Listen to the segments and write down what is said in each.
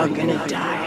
all gonna die.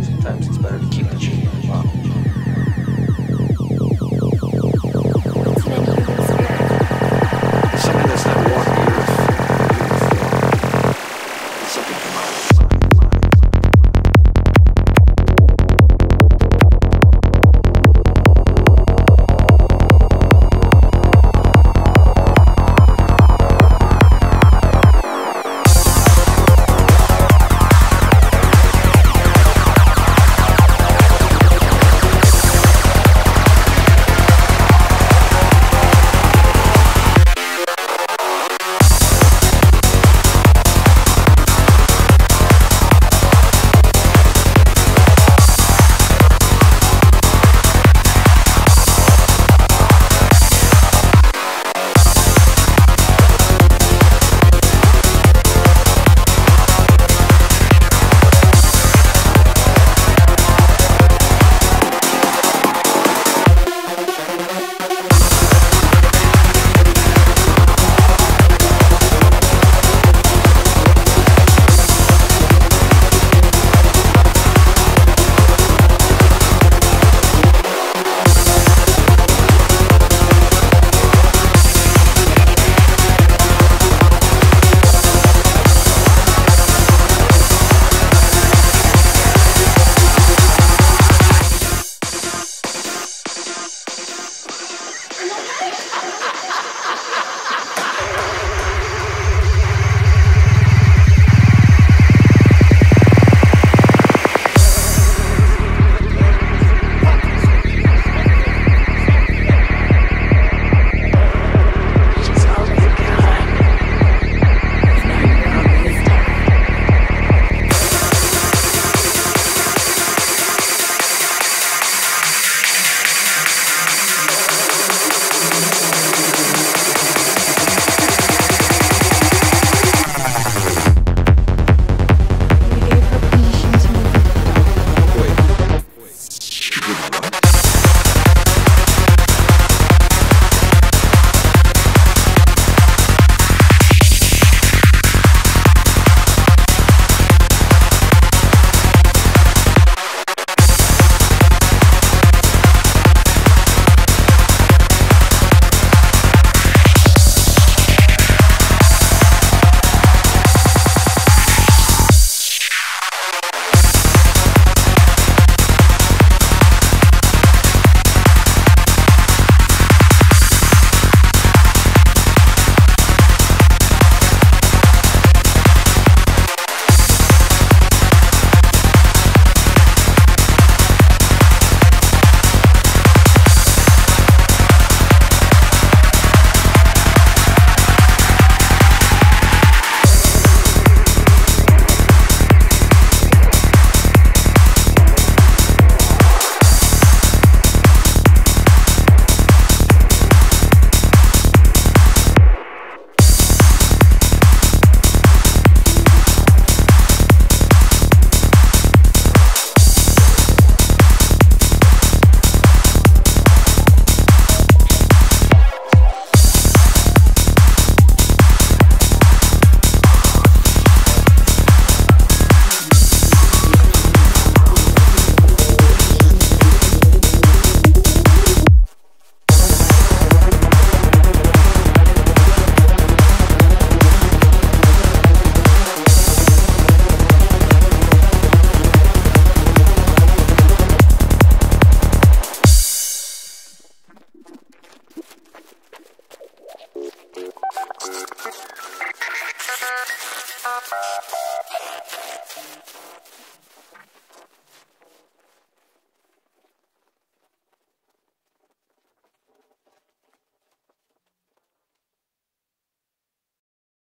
Sometimes it's better to keep the genie in the bottle. Something that's not walking the earth. Something